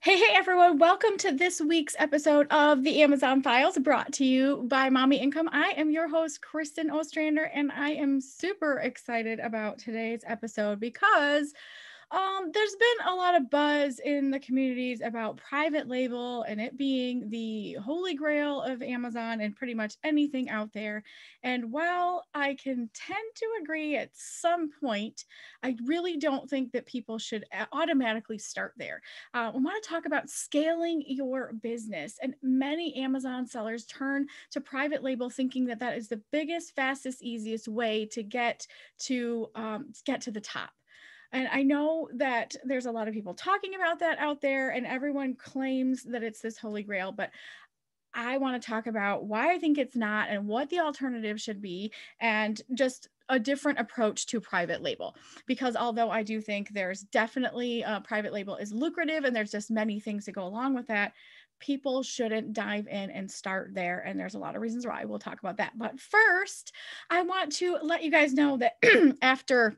Hey everyone, welcome to this week's episode of the Amazon Files brought to you by Mommy Income. I am your host, Kristin Ostrander, and I am super excited about today's episode because there's been a lot of buzz in the communities about private label and it being the holy grail of Amazon and pretty much anything out there. And while I can tend to agree at some point, I really don't think that people should automatically start there. We want to talk about scaling your business, and many Amazon sellers turn to private label thinking that that is the biggest, fastest, easiest way to get to the top. And I know that there's a lot of people talking about that out there and everyone claims that it's this holy grail, but I want to talk about why I think it's not and what the alternative should be and just a different approach to private label. Because although I do think there's definitely private label is lucrative and there's just many things that go along with that, people shouldn't dive in and start there. And there's a lot of reasons why. We'll talk about that. But first, I want to let you guys know that after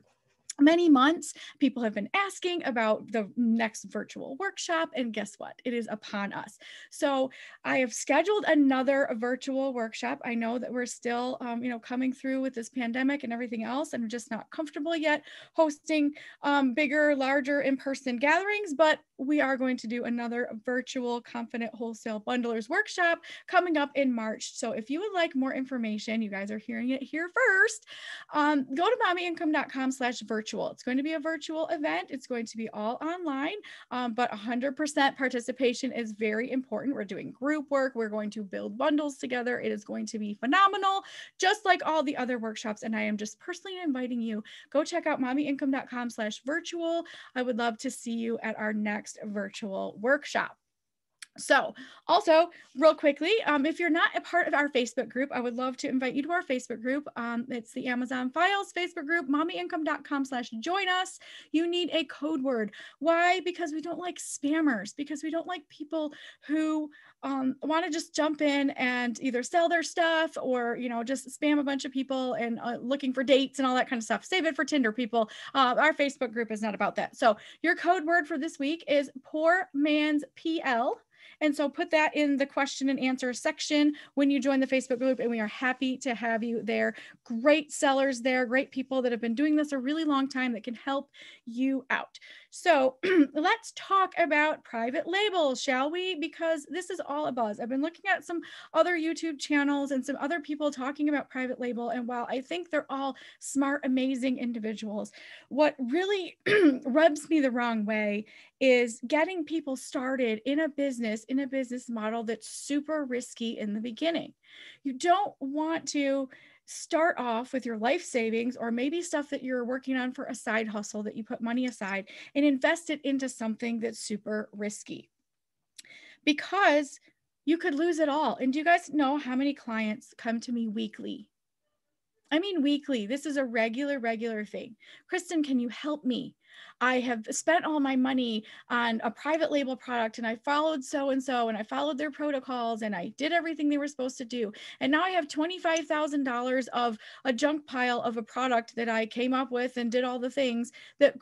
many months, people have been asking about the next virtual workshop, and guess what? It is upon us. So I have scheduled another virtual workshop. I know that we're still, coming through with this pandemic and everything else. I'm just not comfortable yet hosting bigger, larger in-person gatherings, but we are going to do another virtual Confident Wholesale Bundlers workshop coming up in March. So if you would like more information, you guys are hearing it here first, go to mommyincome.com/virtual. It's going to be a virtual event. It's going to be all online, but 100% participation is very important. We're doing group work. We're going to build bundles together. It is going to be phenomenal, just like all the other workshops. And I am just personally inviting you, go check out mommyincome.com/virtual. I would love to see you at our next virtual workshop. So also real quickly, if you're not a part of our Facebook group, I would love to invite you to our Facebook group. It's the Amazon Files Facebook group, mommyincome.com/join us. You need a code word. Why? Because we don't like spammers, because we don't like people who want to just jump in and either sell their stuff or, just spam a bunch of people and looking for dates and all that kind of stuff. Save it for Tinder, people. Our Facebook group is not about that. So your code word for this week is poor man's PL. And so put that in the question and answer section when you join the Facebook group, and we are happy to have you there. Great sellers there, great people that have been doing this a really long time that can help you out. So let's talk about private labels, shall we? Because this is all a buzz. I've been looking at some other YouTube channels and some other people talking about private label. And while I think they're all smart, amazing individuals, what really rubs me the wrong way is getting people started in a business model that's super risky in the beginning. You don't want to start off with your life savings or maybe stuff that you're working on for a side hustle that you put money aside and invest it into something that's super risky, because you could lose it all. And do you guys know how many clients come to me weekly? I mean, weekly. This is a regular thing. Kristin, can you help me? I have spent all my money on a private label product and I followed so-and-so and I followed their protocols and I did everything they were supposed to do. And now I have $25,000 of a junk pile of a product that I came up with and did all the things that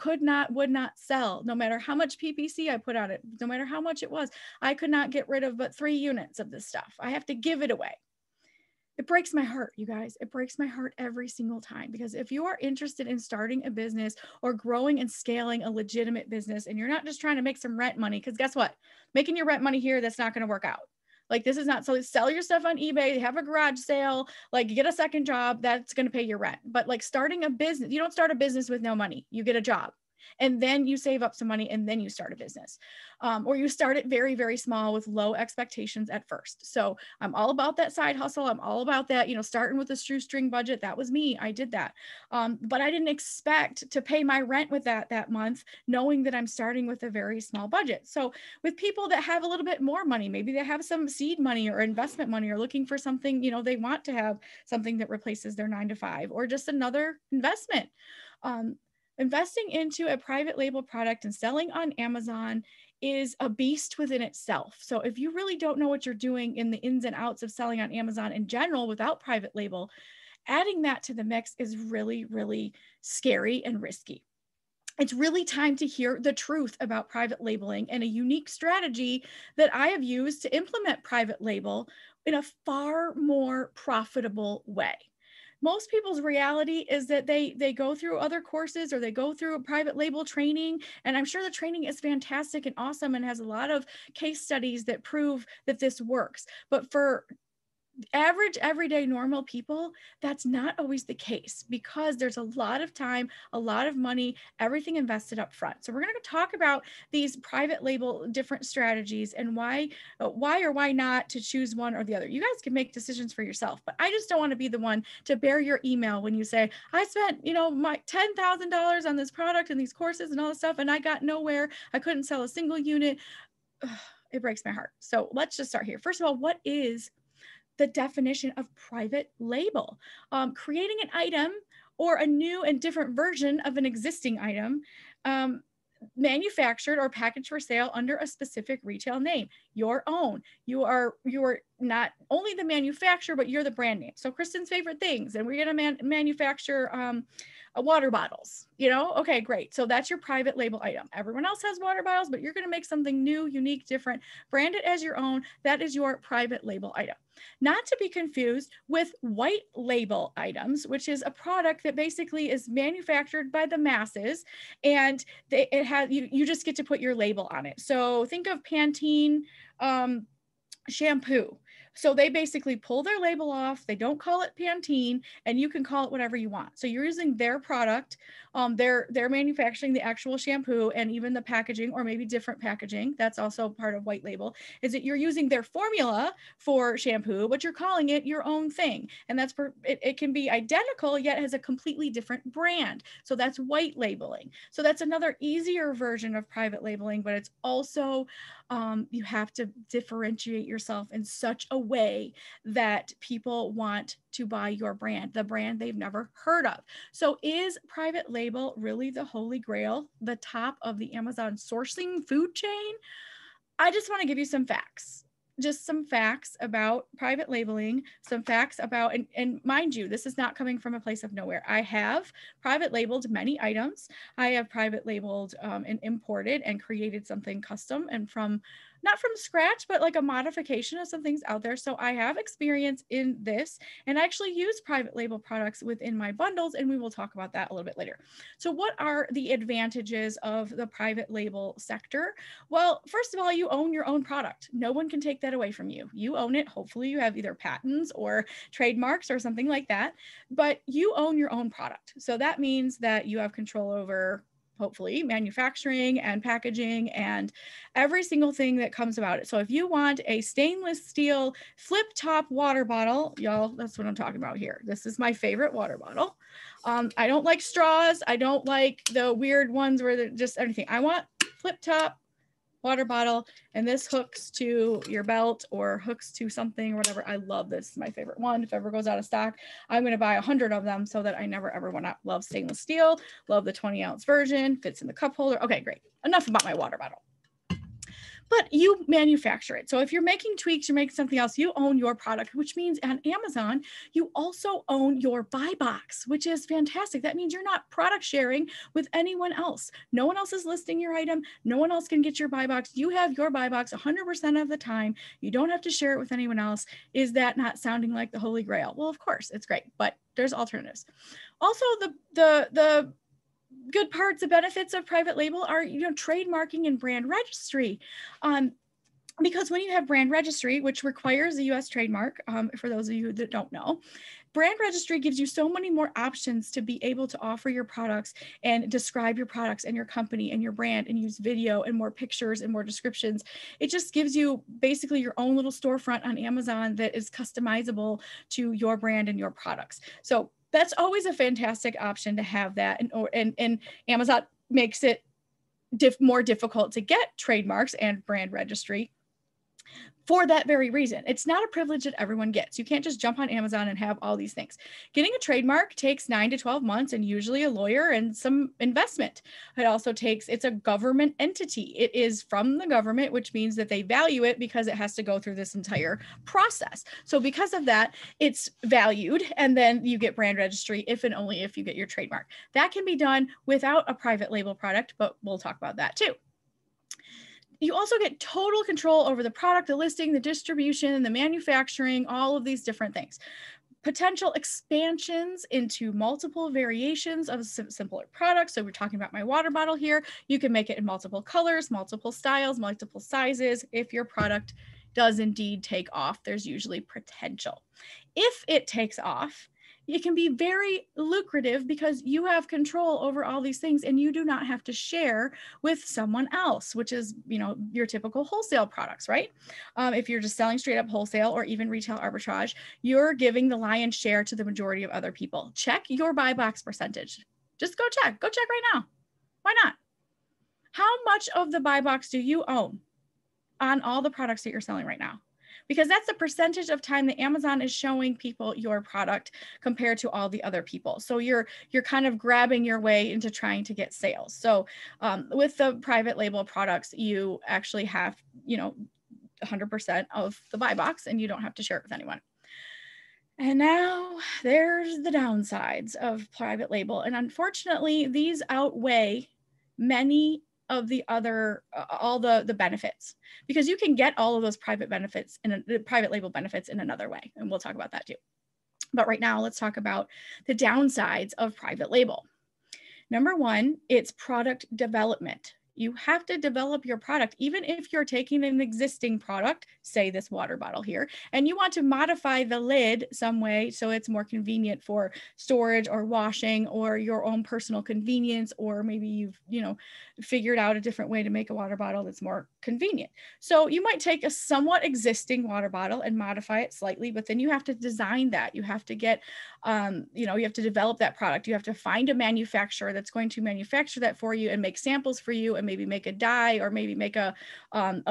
would not sell, no matter how much PPC I put on it, no matter how much it was. I could not get rid of but 3 units of this stuff. I have to give it away. It breaks my heart, you guys. It breaks my heart every single time, because if you are interested in starting a business or growing and scaling a legitimate business, and you're not just trying to make some rent money, because guess what? Making your rent money here, that's not going to work out. Like, this is not, so sell your stuff on eBay, have a garage sale, like get a second job, that's going to pay your rent. But like starting a business, you don't start a business with no money. You get a job and then you save up some money and then you start a business, or you start it very, very small with low expectations at first. So I'm all about that side hustle. I'm all about that, starting with a shoestring budget. That was me. I did that. But I didn't expect to pay my rent with that month, knowing that I'm starting with a very small budget. So with people that have a little bit more money, maybe they have some seed money or investment money, or looking for something, they want to have something that replaces their 9-to-5 or just another investment. Investing into a private label product and selling on Amazon is a beast within itself. So if you really don't know what you're doing in the ins and outs of selling on Amazon in general without private label, adding that to the mix is really, really scary and risky. it's really time to hear the truth about private labeling and a unique strategy that I have used to implement private label in a far more profitable way. Most people's reality is that they go through other courses or they go through a private label training. And I'm sure the training is fantastic and awesome and has a lot of case studies that prove that this works. But for average, everyday, normal people, that's not always the case because there's a lot of time, a lot of money, everything invested up front. So we're going to talk about these private label different strategies and why or why not to choose one or the other. You guys can make decisions for yourself, but I just don't want to be the one to bear your email when you say, I spent, you know, my $10,000 on this product and these courses and all this stuff, and I got nowhere. I couldn't sell a single unit. Ugh, it breaks my heart. So let's just start here. First of all, what is the definition of private label? Creating an item or a new and different version of an existing item manufactured or packaged for sale under a specific retail name, your own. You are not only the manufacturer, but you're the brand name. So Kristin's favorite things, and we're gonna manufacture water bottles, you know? Okay, great. So that's your private label item. Everyone else has water bottles, but you're gonna make something new, unique, different, brand it as your own. That is your private label item. Not to be confused with white label items, which is a product that basically is manufactured by the masses, and you just get to put your label on it. So think of Pantene shampoo. So they basically pull their label off. They don't call it Pantene, and you can call it whatever you want. So you're using their product. They're manufacturing the actual shampoo and even the packaging, or maybe different packaging. That's also part of white label, is that you're using their formula for shampoo, but you're calling it your own thing. And that's it can be identical, yet has a completely different brand. So that's white labeling. So that's another easier version of private labeling, but it's also you have to differentiate yourself in such a way that people want to buy your brand, the brand they've never heard of. So is private label really the holy grail, the top of the Amazon sourcing food chain? I just want to give you some facts. Just some facts about private labeling, some facts about, and mind you, this is not coming from a place of nowhere. I have private labeled many items. I have private labeled and imported and created something custom and from, not from scratch, but like a modification of some things out there. So I have experience in this, and I actually use private label products within my bundles, and we will talk about that a little bit later. So what are the advantages of the private label sector? Well, first of all, you own your own product. No one can take that away from you. You own it. Hopefully you have either patents or trademarks or something like that, but you own your own product. So that means that you have control over, hopefully, manufacturing and packaging and every single thing that comes about it. So if you want a stainless steel flip top water bottle, y'all, that's what I'm talking about here. This is my favorite water bottle. I don't like straws. I don't like the weird ones where they're just anything. I want flip top water bottle, and this hooks to your belt or hooks to something or whatever. I love this. It's my favorite one. If ever goes out of stock, I'm going to buy 100 of them so that I never ever want to. Love stainless steel, love the 20-ounce version, fits in the cup holder. Okay, great. Enough about my water bottle. But you manufacture it. So if you're making tweaks, you're making something else, you own your product, which means on Amazon, you also own your buy box, which is fantastic. That means you're not product sharing with anyone else. No one else is listing your item. No one else can get your buy box. You have your buy box 100% of the time. You don't have to share it with anyone else. Is that not sounding like the holy grail? Well, of course, it's great, but there's alternatives. Also, the good parts, the benefits of private label are, you know, trademarking and brand registry. Because when you have brand registry, which requires a US trademark, for those of you that don't know, brand registry gives you so many more options to be able to offer your products and describe your products and your company and your brand and use video and more pictures and more descriptions. It just gives you basically your own little storefront on Amazon that is customizable to your brand and your products. So that's always a fantastic option to have that. And Amazon makes it more difficult to get trademarks and brand registry. for that very reason. It's not a privilege that everyone gets. You can't just jump on Amazon and have all these things. Getting a trademark takes 9 to 12 months and usually a lawyer and some investment. It also takes, it's a government entity. It is from the government, which means that they value it because it has to go through this entire process. So because of that, it's valued. And then you get brand registry if and only if you get your trademark. That can be done without a private label product, but we'll talk about that too. You also get total control over the product, the listing, the distribution, the manufacturing, all of these different things. Potential expansions into multiple variations of simpler products. So we're talking about my water bottle here. You can make it in multiple colors, multiple styles, multiple sizes. If your product does indeed take off, there's usually potential. If it takes off, it can be very lucrative because you have control over all these things and you do not have to share with someone else, which is, you know, your typical wholesale products, right? If you're just selling straight up wholesale or even retail arbitrage, you're giving the lion's share to the majority of other people. Check your buy box percentage. Just go check right now. Why not? How much of the buy box do you own on all the products that you're selling right now? Because that's the percentage of time that Amazon is showing people your product compared to all the other people. So you're kind of grabbing your way into trying to get sales. So with the private label products, you actually have, 100% of the buy box and you don't have to share it with anyone. And now there's the downsides of private label. And unfortunately, these outweigh many of the other, all the benefits, because you can get all of those private benefits and the private label benefits in another way. And we'll talk about that too. But right now let's talk about the downsides of private label. Number one, it's product development. You have to develop your product, even if you're taking an existing product, say this water bottle here, and you want to modify the lid some way so it's more convenient for storage or washing or your own personal convenience, or maybe you've, figured out a different way to make a water bottle that's more convenient. So you might take a somewhat existing water bottle and modify it slightly, but then you have to design that. You have to get, you have to develop that product. You have to find a manufacturer that's going to manufacture that for you and make samples for you and maybe make a die or maybe make a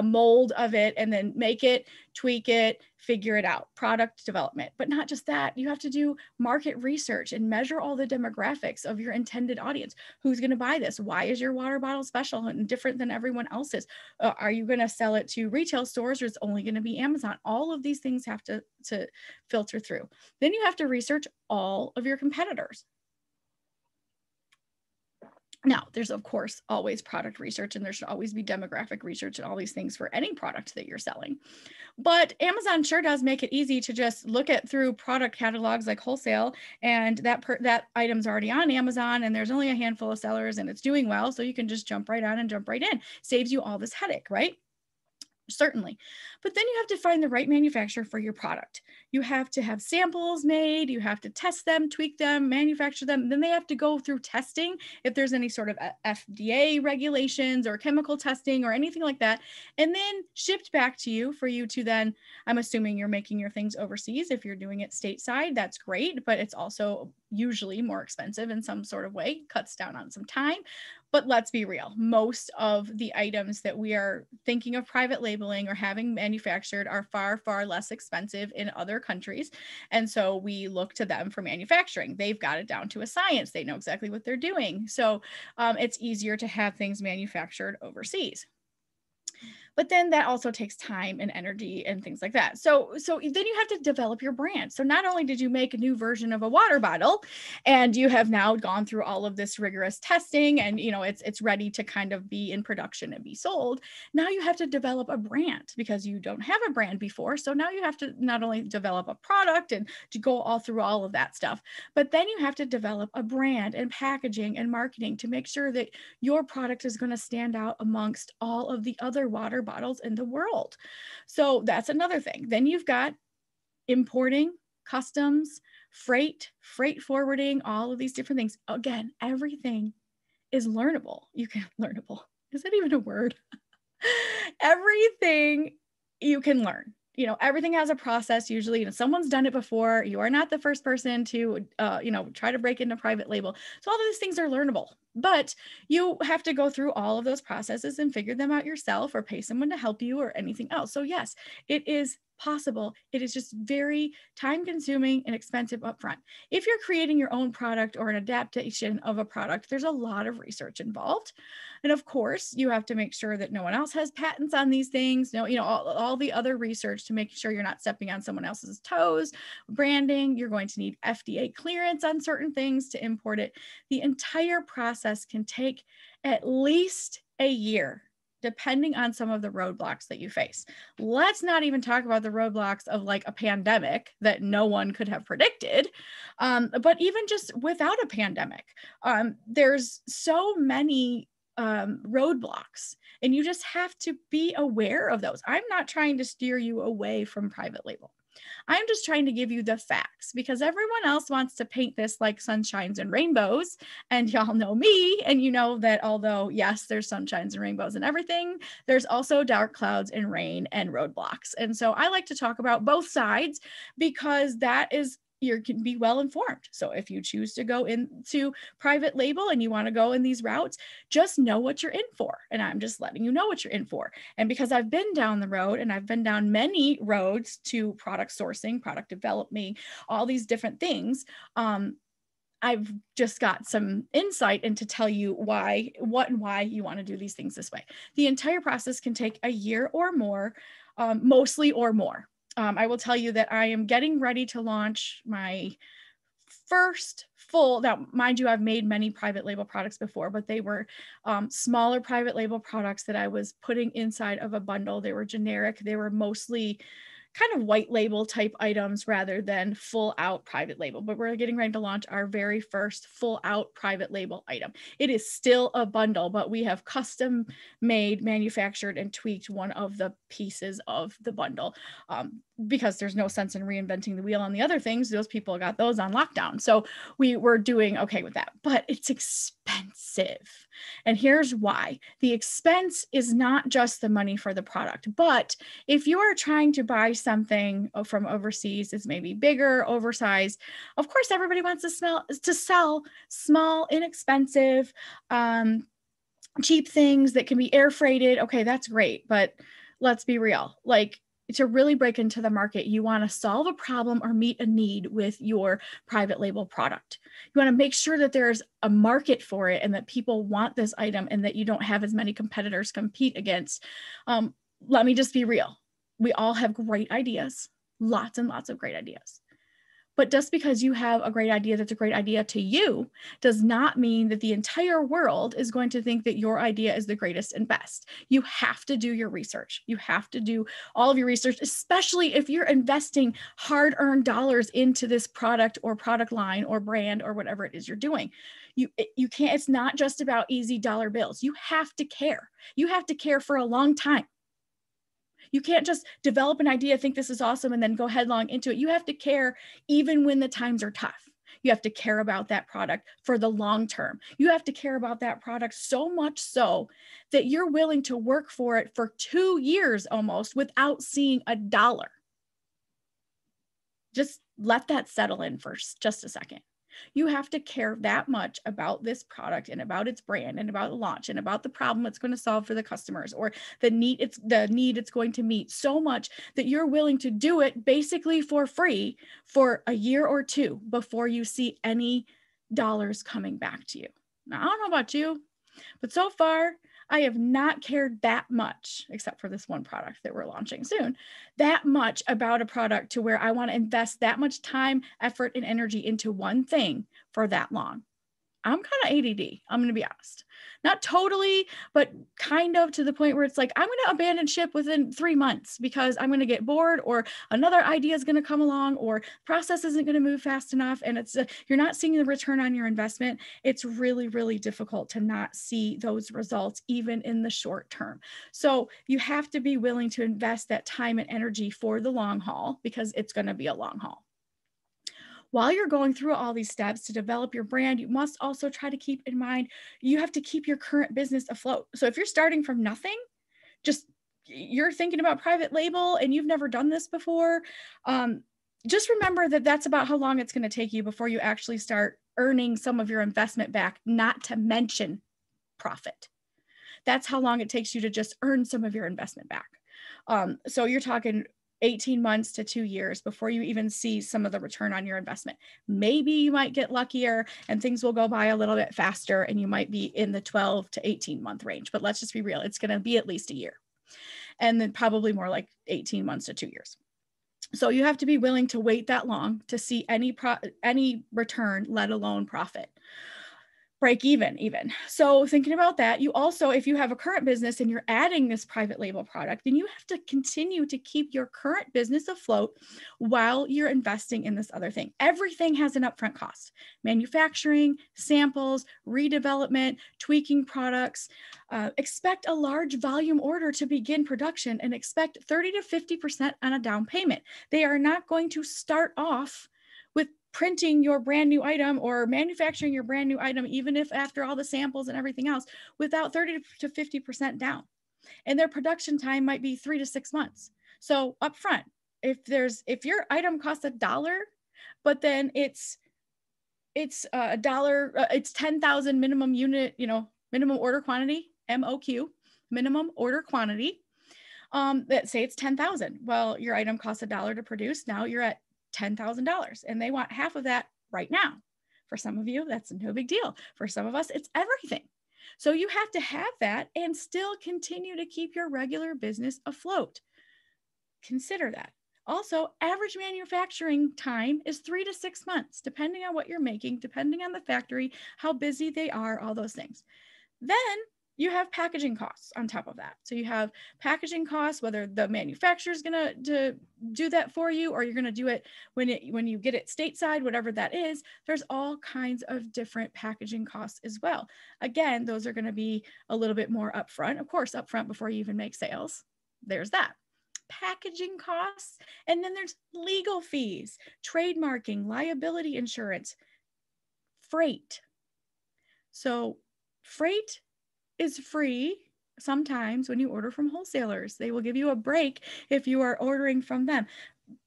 mold of it and then make it, tweak it, figure it out, product development. But not just that, you have to do market research and measure all the demographics of your intended audience. Who's going to buy this? Why is your water bottle special and different than everyone else's? Are you going to sell it to retail stores or it's only going to be Amazon? All of these things have to filter through. Then you have to research all of your competitors. Now, there's of course always product research and there should always be demographic research and all these things for any product that you're selling. But Amazon sure does make it easy to just look at through product catalogs like wholesale and that item's already on Amazon and there's only a handful of sellers and it's doing well. So you can just jump right on and jump right in. Saves you all this headache, right? Certainly. But then you have to find the right manufacturer for your product. You have to have samples made, you have to test them, tweak them, manufacture them. Then they have to go through testing if there's any sort of FDA regulations or chemical testing or anything like that, and then shipped back to you for you to then, I'm assuming you're making your things overseas. If you're doing it stateside, that's great, but it's also usually more expensive in some sort of way, cuts down on some time. But let's be real, most of the items that we are thinking of private labeling or having manufactured are far, far less expensive in other countries. And so we look to them for manufacturing. They've got it down to a science. They know exactly what they're doing. So it's easier to have things manufactured overseas. But then that also takes time and energy and things like that. So then you have to develop your brand. So not only did you make a new version of a water bottle and you have now gone through all of this rigorous testing and, it's ready to kind of be in production and be sold. Now you have to develop a brand because you don't have a brand before. So now you have to not only develop a product and to go all through all of that stuff, but then you have to develop a brand and packaging and marketing to make sure that your product is going to stand out amongst all of the other water bottles in the world. So that's another thing. Then you've got importing, customs, freight forwarding, all of these different things. Again, everything is learnable. Is that even a word? Everything you can learn. you know, everything has a process usually, and someone's done it before. You are not the first person to, you know, try to break into private label. So all of these things are learnable, but you have to go through all of those processes and figure them out yourself or pay someone to help you or anything else. So yes, it is possible. It is just very time consuming and expensive upfront. If you're creating your own product or an adaptation of a product, there's a lot of research involved. And of course, you have to make sure that no one else has patents on these things, no, you know, all the other research to make sure you're not stepping on someone else's toes. Branding, you're going to need FDA clearance on certain things to import it. The entire process can take at least a year, depending on some of the roadblocks that you face. Let's not even talk about the roadblocks of like a pandemic that no one could have predicted. But even just without a pandemic, there's so many roadblocks, and you just have to be aware of those. I'm not trying to steer you away from private label. I'm just trying to give you the facts, because everyone else wants to paint this like sunshines and rainbows, and y'all know me, and you know that although yes, there's sunshines and rainbows and everything, there's also dark clouds and rain and roadblocks. And so I like to talk about both sides, because that is, you can be well informed. So if you choose to go into private label and you want to go in these routes, just know what you're in for. And I'm just letting you know what you're in for. And because I've been down the road, and I've been down many roads to product sourcing, product development, all these different things, I've just got some insight into tell you why, what and why you want to do these things this way. The entire process can take a year or more, mostly or more. I will tell you that I am getting ready to launch my first full, now mind you, I've made many private label products before, but they were smaller private label products that I was putting inside of a bundle. They were generic. They were mostly kind of white label type items rather than full out private label, but we're getting ready to launch our very first full out private label item. It is still a bundle, but we have custom made, manufactured, and tweaked one of the pieces of the bundle because there's no sense in reinventing the wheel on the other things. Those people got those on lockdown. So we were doing okay with that, but it's expensive. And here's why. The expense is not just the money for the product, but if you are trying to buy something from overseas, it's maybe bigger, oversized. Of course, everybody wants to sell small, inexpensive, cheap things that can be air freighted. Okay, that's great. But let's be real. Like, to really break into the market, you want to solve a problem or meet a need with your private label product. You want to make sure that there's a market for it and that people want this item and that you don't have as many competitors compete against. Let me just be real. We all have great ideas, lots and lots of great ideas. But just because you have a great idea that's a great idea to you does not mean that the entire world is going to think that your idea is the greatest and best. You have to do your research. You have to do all of your research, especially if you're investing hard-earned dollars into this product or product line or brand or whatever it is you're doing. You can't, it's not just about easy dollar bills. You have to care. You have to care for a long time. You can't just develop an idea, think this is awesome, and then go headlong into it. You have to care even when the times are tough. You have to care about that product for the long term. You have to care about that product so much so that you're willing to work for it for 2 years almost without seeing a dollar. Just let that settle in for just a second. You have to care that much about this product and about its brand and about the launch and about the problem it's going to solve for the customers or the need it's going to meet so much that you're willing to do it basically for free for a year or two before you see any dollars coming back to you. Now, I don't know about you, but so far I have not cared that much, except for this one product that we're launching soon, that much about a product to where I want to invest that much time, effort, and energy into one thing for that long. I'm kind of ADD, I'm going to be honest. Not totally, but kind of to the point where it's like, I'm going to abandon ship within 3 months because I'm going to get bored or another idea is going to come along or process isn't going to move fast enough. And it's you're not seeing the return on your investment. It's really, really difficult to not see those results even in the short term. So you have to be willing to invest that time and energy for the long haul because it's going to be a long haul. While you're going through all these steps to develop your brand, you must also try to keep in mind, you have to keep your current business afloat. So if you're starting from nothing, just you're thinking about private label and you've never done this before, just remember that that's about how long it's going to take you before you actually start earning some of your investment back, not to mention profit. That's how long it takes you to just earn some of your investment back. So you're talking 18 months to 2 years before you even see some of the return on your investment. Maybe you might get luckier and things will go by a little bit faster and you might be in the 12 to 18 month range, but let's just be real. It's going to be at least a year, and then probably more like 18 months to 2 years. So you have to be willing to wait that long to see any return, let alone profit, break even. So thinking about that, you also, if you have a current business and you're adding this private label product, then you have to continue to keep your current business afloat while you're investing in this other thing. Everything has an upfront cost: manufacturing, samples, redevelopment, tweaking products. Expect a large volume order to begin production and expect 30 to 50% on a down payment. They are not going to start off printing your brand new item or manufacturing your brand new item, even if after all the samples and everything else, without 30 to 50% down. And their production time might be 3 to 6 months. So upfront, if your item costs $1, but then it's 10,000 minimum unit, minimum order quantity, MOQ, minimum order quantity. Let's say it's 10,000. Well, your item costs $1 to produce. Now you're at $10,000 and they want half of that right now. For some of you, that's no big deal. For some of us, it's everything. So you have to have that and still continue to keep your regular business afloat. Consider that. Also, average manufacturing time is 3 to 6 months, depending on what you're making, depending on the factory, how busy they are, all those things. Then you have packaging costs on top of that. So you have packaging costs, whether the manufacturer is going to do that for you, or you're going to do it when you get it stateside, whatever that is. There's all kinds of different packaging costs as well. Again, those are going to be a little bit more upfront, of course, upfront before you even make sales. There's that. Packaging costs. And then there's legal fees, trademarking, liability insurance, freight. So freight is free sometimes when you order from wholesalers. They will give you a break if you are ordering from them.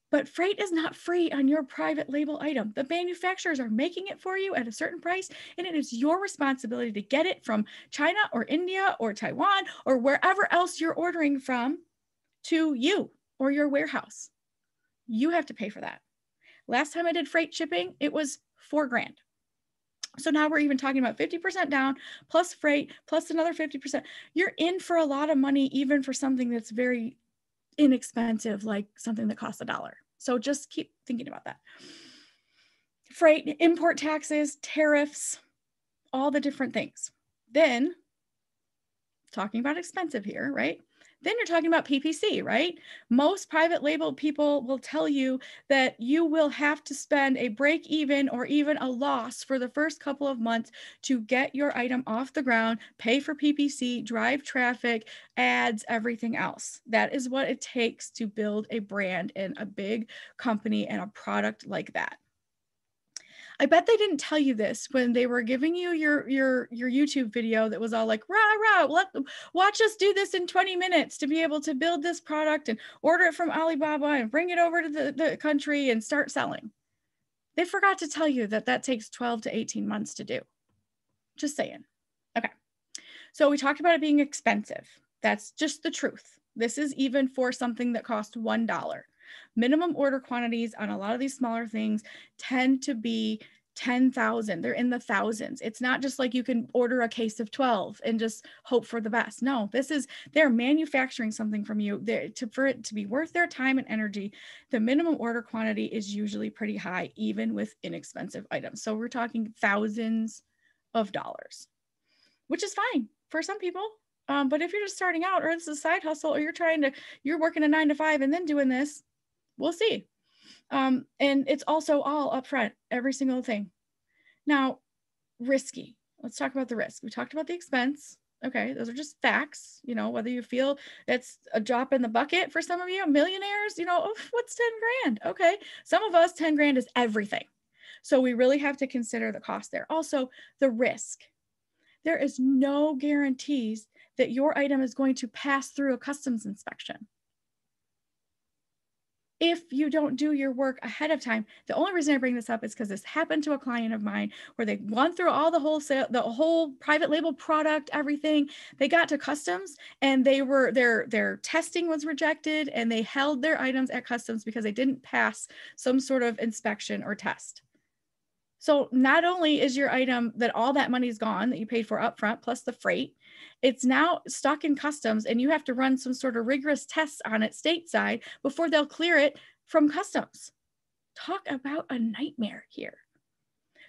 But freight is not free on your private label item. The manufacturers are making it for you at a certain price, and it is your responsibility to get it from China or India or Taiwan or wherever else you're ordering from to you or your warehouse. You have to pay for that. Last time I did freight shipping, it was $4,000. So now we're even talking about 50% down, plus freight, plus another 50%. You're in for a lot of money, even for something that's very inexpensive, like something that costs $1. So just keep thinking about that. Freight, import taxes, tariffs, all the different things. Then, talking about expensive here, right? Then you're talking about PPC, right? Most private label people will tell you that you will have to spend a break even or even a loss for the first couple of months to get your item off the ground, pay for PPC, drive traffic, ads, everything else. That is what it takes to build a brand in a big company and a product like that. I bet they didn't tell you this when they were giving you your YouTube video that was all like, rah, rah, watch us do this in 20 minutes to be able to build this product and order it from Alibaba and bring it over to the country and start selling. They forgot to tell you that that takes 12 to 18 months to do. Just saying. Okay. So we talked about it being expensive. That's just the truth. This is even for something that costs $1. Minimum order quantities on a lot of these smaller things tend to be 10,000. They're in the thousands. It's not just like you can order a case of 12 and just hope for the best. No, they're manufacturing something from you. For it to be worth their time and energy, the minimum order quantity is usually pretty high, even with inexpensive items. So we're talking thousands of dollars, which is fine for some people. But if you're just starting out, or this is a side hustle, or you're working a 9 to 5 and then doing this, we'll see. And it's also all upfront, every single thing. Now, risky. Let's talk about the risk. We talked about the expense. Okay. Those are just facts. Whether you feel that's a drop in the bucket for some of you, millionaires, what's 10 grand? Okay. Some of us, 10 grand is everything. So we really have to consider the cost there. Also the risk. There is no guarantees that your item is going to pass through a customs inspection. If you don't do your work ahead of time, the only reason I bring this up is because this happened to a client of mine where they went through all the wholesale, the whole private label product, everything. They got to customs and they were, their testing was rejected and they held their items at customs because they didn't pass some sort of inspection or test. So not only is your item that all that money is gone that you paid for upfront plus the freight, it's now stuck in customs and you have to run some sort of rigorous tests on it stateside before they'll clear it from customs. Talk about a nightmare here.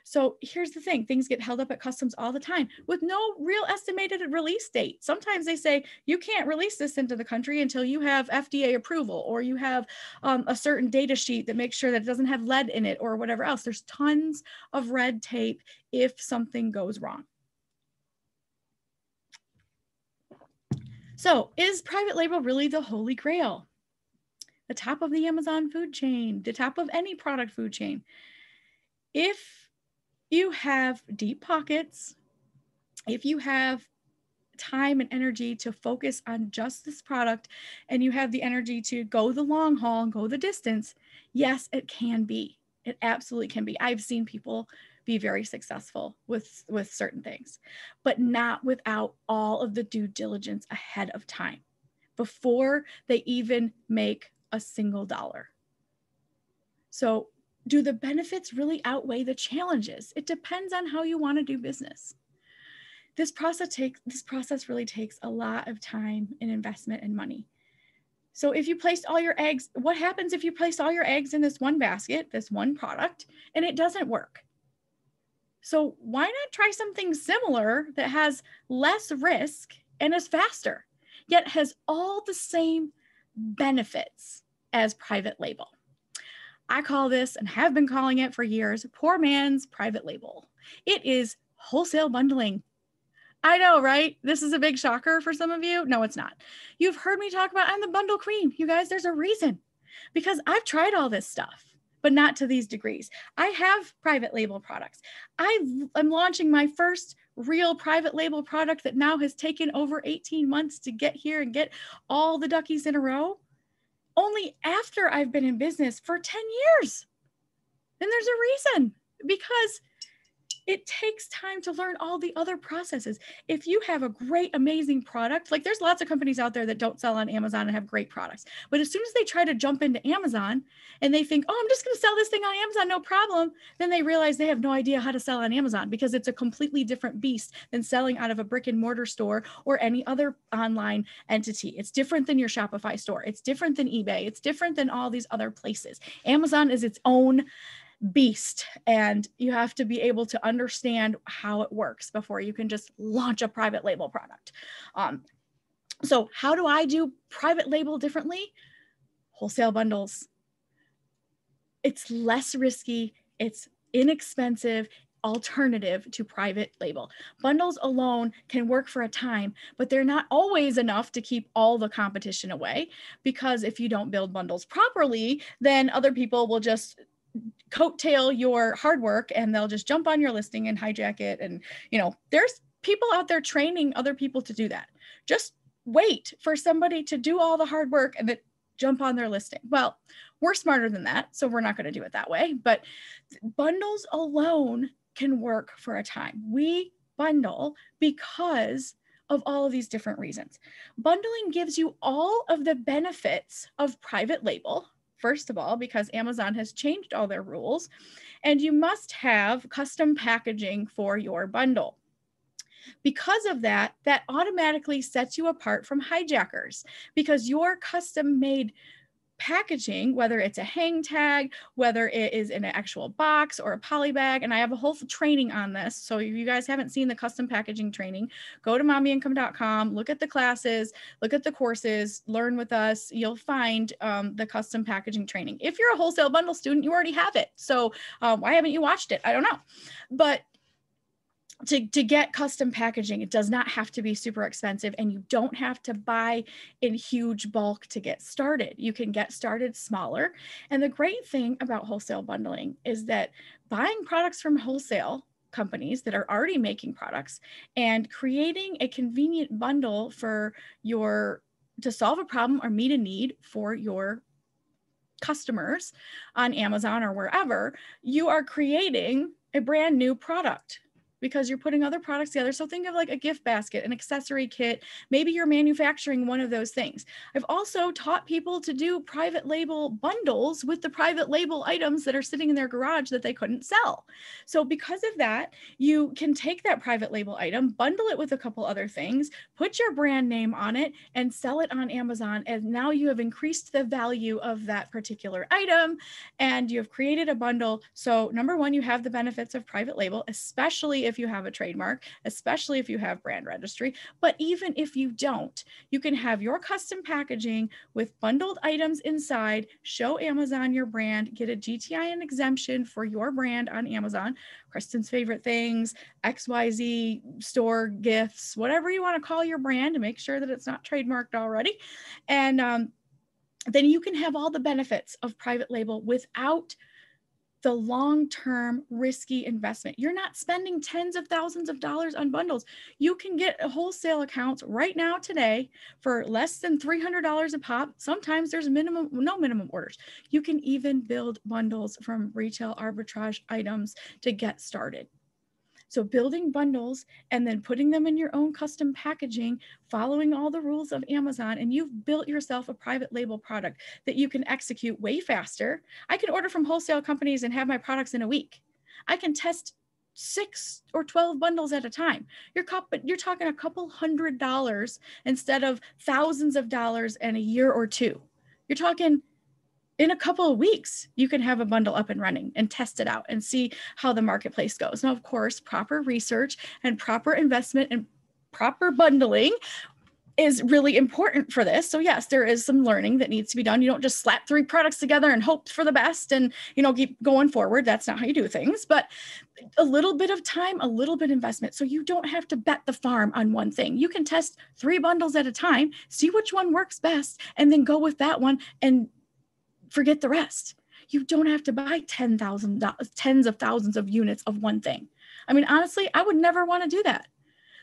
So here's the thing, things get held up at customs all the time with no real estimated release date. Sometimes they say, you can't release this into the country until you have FDA approval or you have a certain data sheet that makes sure that it doesn't have lead in it or whatever else. There's tons of red tape if something goes wrong. So is private label really the holy grail? The top of the Amazon food chain, the top of any product food chain. If you have deep pockets, if you have time and energy to focus on just this product and you have the energy to go the long haul and go the distance, yes, it can be. It absolutely can be. I've seen people be very successful with certain things, but not without all of the due diligence ahead of time before they even make a single dollar. So do the benefits really outweigh the challenges? It depends on how you want to do business. This process really takes a lot of time and investment and money. So if you placed all your eggs, what happens if you place all your eggs in this one basket, this one product, and it doesn't work? So why not try something similar that has less risk and is faster, yet has all the same benefits as private label? I call this, and have been calling it for years, poor man's private label. It is wholesale bundling. I know, right? This is a big shocker for some of you. No, it's not. You've heard me talk about, I'm the bundle queen. You guys, there's a reason, because I've tried all this stuff, but not to these degrees. I have private label products. I am launching my first real private label product that now has taken over 18 months to get here and get all the duckies in a row. Only after I've been in business for 10 years. And there's a reason, because it takes time to learn all the other processes. If you have a great, amazing product, like there's lots of companies out there that don't sell on Amazon and have great products. But as soon as they try to jump into Amazon and they think, oh, I'm just going to sell this thing on Amazon, no problem. Then they realize they have no idea how to sell on Amazon, because it's a completely different beast than selling out of a brick and mortar store or any other online entity. It's different than your Shopify store. It's different than eBay. It's different than all these other places. Amazon is its own beast, and you have to be able to understand how it works before you can just launch a private label product. So how do I do private label differently? Wholesale bundles. It's less risky, it's inexpensive, alternative to private label. Bundles alone can work for a time, but they're not always enough to keep all the competition away, because if you don't build bundles properly, then other people will just coattail your hard work and they'll just jump on your listing and hijack it. And, you know, there's people out there training other people to do that. Just wait for somebody to do all the hard work and then jump on their listing. Well, we're smarter than that, so we're not going to do it that way. But bundles alone can work for a time. We bundle because of all of these different reasons. Bundling gives you all of the benefits of private label. First of all, because Amazon has changed all their rules, and you must have custom packaging for your bundle. Because of that, that automatically sets you apart from hijackers, because your custom-made packaging, whether it's a hang tag, whether it is in an actual box or a poly bag, and I have a whole training on this. So if you guys haven't seen the custom packaging training, go to mommyincome.com, look at the classes, look at the courses, learn with us. You'll find the custom packaging training. If you're a wholesale bundle student, you already have it. So why haven't you watched it? I don't know. But to get custom packaging, it does not have to be super expensive, and you don't have to buy in huge bulk to get started. You can get started smaller. And the great thing about wholesale bundling is that buying products from wholesale companies that are already making products and creating a convenient bundle for your, to solve a problem or meet a need for your customers on Amazon or wherever, you are creating a brand new product because you're putting other products together. So think of like a gift basket, an accessory kit, maybe you're manufacturing one of those things. I've also taught people to do private label bundles with the private label items that are sitting in their garage that they couldn't sell. So because of that, you can take that private label item, bundle it with a couple other things, put your brand name on it and sell it on Amazon. And now you have increased the value of that particular item and you have created a bundle. So number one, you have the benefits of private label, especially if you have a trademark, especially if you have brand registry. But even if you don't, you can have your custom packaging with bundled items inside, show Amazon your brand, get a GTIN exemption for your brand on Amazon, Kristin's favorite things, XYZ store gifts, whatever you want to call your brand to make sure that it's not trademarked already. And then you can have all the benefits of private label without the long-term risky investment. You're not spending tens of thousands of dollars on bundles. You can get wholesale accounts right now today for less than $300 a pop. Sometimes there's no minimum orders. You can even build bundles from retail arbitrage items to get started. So building bundles and then putting them in your own custom packaging, following all the rules of Amazon, and you've built yourself a private label product that you can execute way faster. I can order from wholesale companies and have my products in a week. I can test 6 or 12 bundles at a time. You're talking a couple $100s instead of thousands of dollars and a year or two. You're talking in a couple of weeks, you can have a bundle up and running and test it out and see how the marketplace goes. Now, of course, proper research and proper investment and proper bundling is really important for this. So yes, there is some learning that needs to be done. You don't just slap 3 products together and hope for the best and, you know, keep going forward. That's not how you do things, but a little bit of time, a little bit of investment. So you don't have to bet the farm on one thing. You can test 3 bundles at a time, see which one works best, and then go with that one and forget the rest. You don't have to buy tens of thousands of units of one thing. I mean, honestly, I would never want to do that.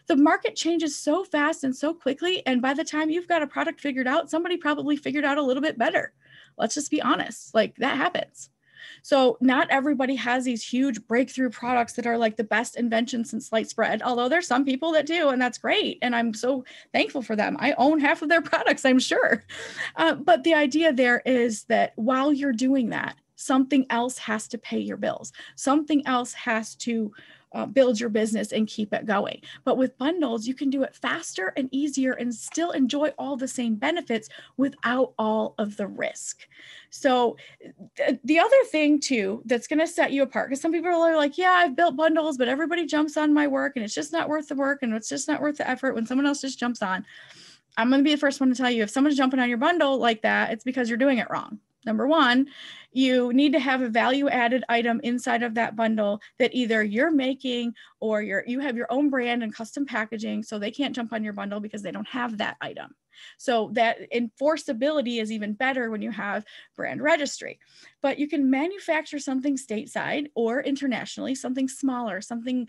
The market changes so fast and so quickly. And by the time you've got a product figured out, somebody probably figured out a little bit better. Let's just be honest, like that happens. So not everybody has these huge breakthrough products that are like the best invention since sliced bread, although there's some people that do, and that's great. And I'm so thankful for them. I own half of their products, I'm sure. But the idea there is that while you're doing that, something else has to pay your bills. Something else has to build your business and keep it going. But with bundles, you can do it faster and easier and still enjoy all the same benefits without all of the risk. So the other thing too, that's going to set you apart, because some people are like, yeah, I've built bundles, but everybody jumps on my work and it's just not worth the work. And it's just not worth the effort when someone else just jumps on. I'm going to be the first one to tell you, if someone's jumping on your bundle like that, it's because you're doing it wrong. Number one, you need to have a value-added item inside of that bundle that either you're making or you have your own brand and custom packaging, so they can't jump on your bundle because they don't have that item. So that enforceability is even better when you have brand registry. But you can manufacture something stateside or internationally, something smaller, something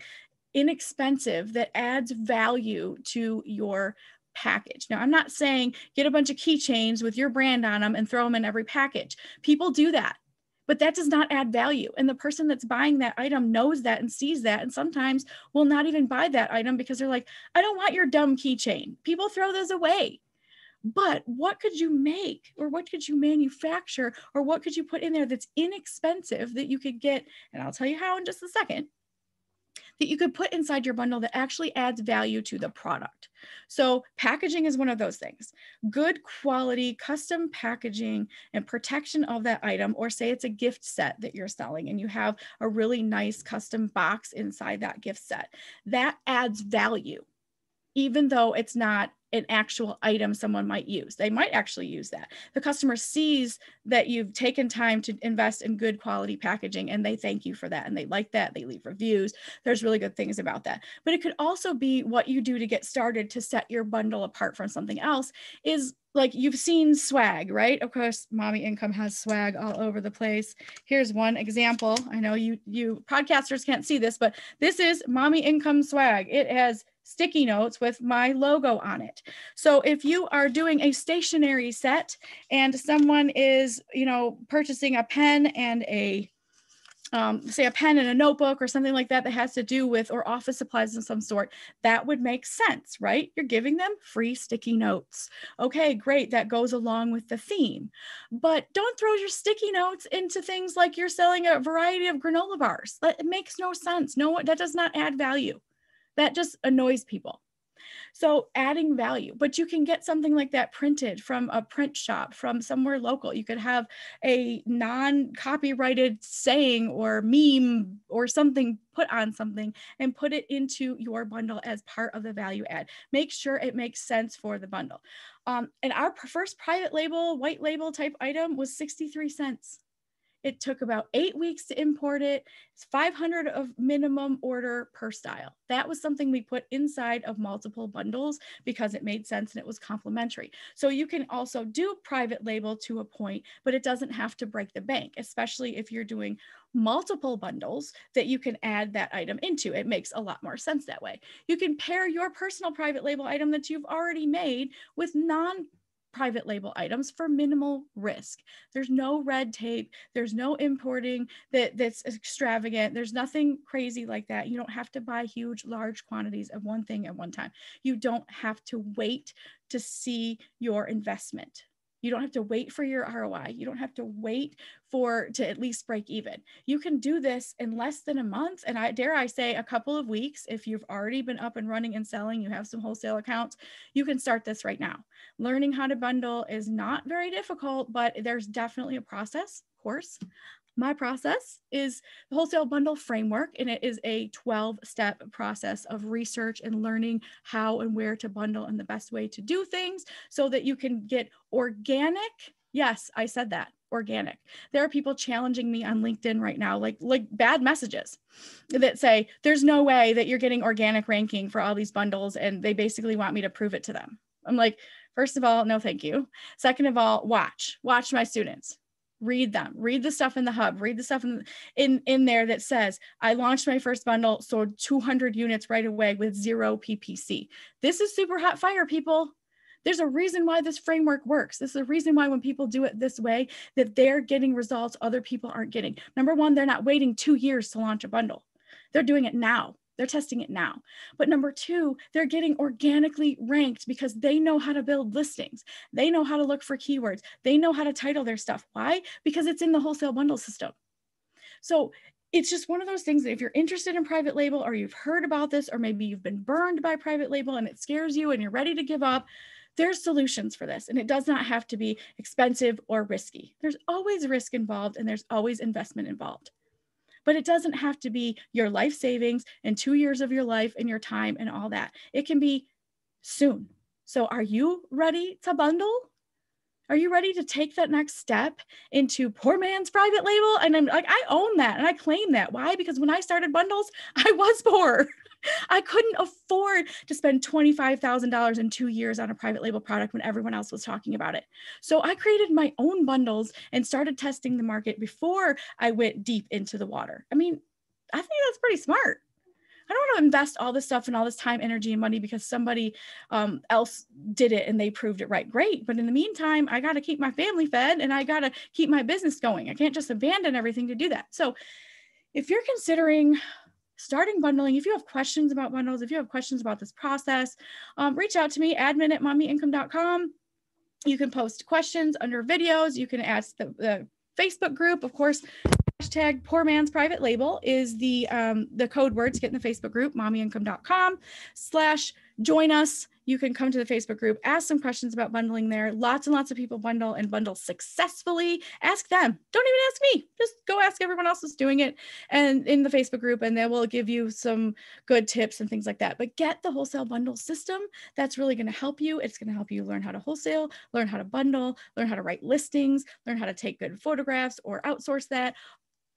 inexpensive that adds value to your package. Now, I'm not saying get a bunch of keychains with your brand on them and throw them in every package. People do that, but that does not add value. And the person that's buying that item knows that and sees that, and sometimes will not even buy that item because they're like, I don't want your dumb keychain. People throw those away. But what could you make, or what could you manufacture, or what could you put in there that's inexpensive that you could get? And I'll tell you how in just a second. That you could put inside your bundle that actually adds value to the product. So packaging is one of those things. Good quality custom packaging and protection of that item, or say it's a gift set that you're selling and you have a really nice custom box inside that gift set. That adds value, even though it's not an actual item someone might use. They might actually use that. The customer sees that you've taken time to invest in good quality packaging, and they thank you for that. And they like that. They leave reviews. There's really good things about that. But it could also be what you do to get started to set your bundle apart from something else is like you've seen swag, right? Of course, Mommy Income has swag all over the place. Here's one example. I know you podcasters can't see this, but this is Mommy Income swag. It has sticky notes with my logo on it. So if you are doing a stationery set and someone is, purchasing a pen and a pen and a notebook or something like that has to do with, or office supplies of some sort, that would make sense, right? You're giving them free sticky notes. Okay, great. That goes along with the theme. But don't throw your sticky notes into things like you're selling a variety of granola bars. That makes no sense. No, that does not add value. That just annoys people. So adding value, but you can get something like that printed from a print shop, from somewhere local. You could have a non-copyrighted saying or meme or something put on something and put it into your bundle as part of the value add. Make sure it makes sense for the bundle. And our first private label, white label type item was 63 cents. It took about 8 weeks to import it. It's 500 of minimum order per style. That was something we put inside of multiple bundles because it made sense and it was complementary. So you can also do private label to a point, but it doesn't have to break the bank, especially if you're doing multiple bundles that you can add that item into. It makes a lot more sense that way. You can pair your personal private label item that you've already made with non-private label items for minimal risk. There's no red tape. There's no importing that's extravagant. There's nothing crazy like that. You don't have to buy huge, large quantities of one thing at one time. You don't have to wait to see your investment. You don't have to wait for your ROI. You don't have to wait to at least break even. You can do this in less than a month. And I say a couple of weeks, if you've already been up and running and selling, you have some wholesale accounts, you can start this right now. Learning how to bundle is not very difficult, but there's definitely a process, of course. My process is the wholesale bundle framework, and it is a 12-step process of research and learning how and where to bundle and the best way to do things so that you can get organic. Yes, I said that, organic. There are people challenging me on LinkedIn right now, like bad messages that say, there's no way that you're getting organic ranking for all these bundles, and they basically want me to prove it to them. I'm like, first of all, no, thank you. Second of all, watch my students. Read them, read the stuff in the hub, read the stuff in there that says, I launched my first bundle, sold 200 units right away with 0 PPC. This is super hot fire, people. There's a reason why this framework works. This is a reason why when people do it this way, that they're getting results other people aren't getting. Number one, they're not waiting 2 years to launch a bundle. They're doing it now. They're testing it now. But number two, they're getting organically ranked because they know how to build listings. They know how to look for keywords. They know how to title their stuff. Why? Because it's in the wholesale bundle system. So it's just one of those things that if you're interested in private label, or you've heard about this, or maybe you've been burned by private label and it scares you and you're ready to give up, there's solutions for this. And it does not have to be expensive or risky. There's always risk involved and there's always investment involved. But it doesn't have to be your life savings and 2 years of your life and your time and all that. It can be soon. So are you ready to bundle? Are you ready to take that next step into poor man's private label? And I'm like, I own that and I claim that. Why? Because when I started bundles, I was poor. I couldn't afford to spend $25,000 in 2 years on a private label product when everyone else was talking about it. So I created my own bundles and started testing the market before I went deep into the water. I mean, I think that's pretty smart. I don't want to invest all this stuff and all this time, energy, and money because somebody else did it and they proved it right. Great. But in the meantime, I got to keep my family fed and I got to keep my business going. I can't just abandon everything to do that. So if you're considering starting bundling, if you have questions about bundles, if you have questions about this process, reach out to me, admin@mommyincome.com. You can post questions under videos. You can ask the Facebook group. Of course, # poor man's private label is the code word to get in the Facebook group, mommyincome.com/join us. You can come to the Facebook group, ask some questions about bundling there. Lots and lots of people bundle and bundle successfully. Ask them. Don't even ask me. Just go ask everyone else who's doing it and in the Facebook group, and they will give you some good tips and things like that. But get the wholesale bundle system. That's really going to help you. It's going to help you learn how to wholesale, learn how to bundle, learn how to write listings, learn how to take good photographs or outsource that.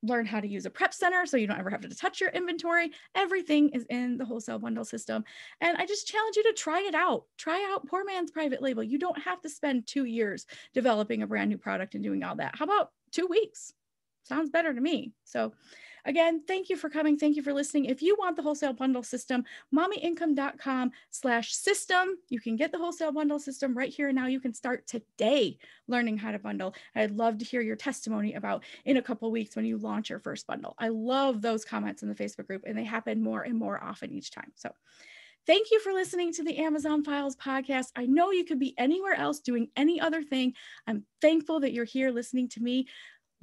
Learn how to use a prep center so you don't ever have to touch your inventory. Everything is in the wholesale bundle system. And I just challenge you to try it out. Try out Poor Man's Private Label. You don't have to spend 2 years developing a brand new product and doing all that. How about 2 weeks? Sounds better to me. So again, thank you for coming. Thank you for listening. If you want the wholesale bundle system, mommyincome.com/system. You can get the wholesale bundle system right here and now. You can start today learning how to bundle. I'd love to hear your testimony about in a couple of weeks when you launch your first bundle. I love those comments in the Facebook group, and they happen more and more often each time. So thank you for listening to the Amazon Files podcast. I know you could be anywhere else doing any other thing. I'm thankful that you're here listening to me.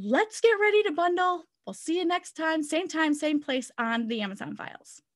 Let's get ready to bundle. We'll see you next time, same place on the Amazon Files.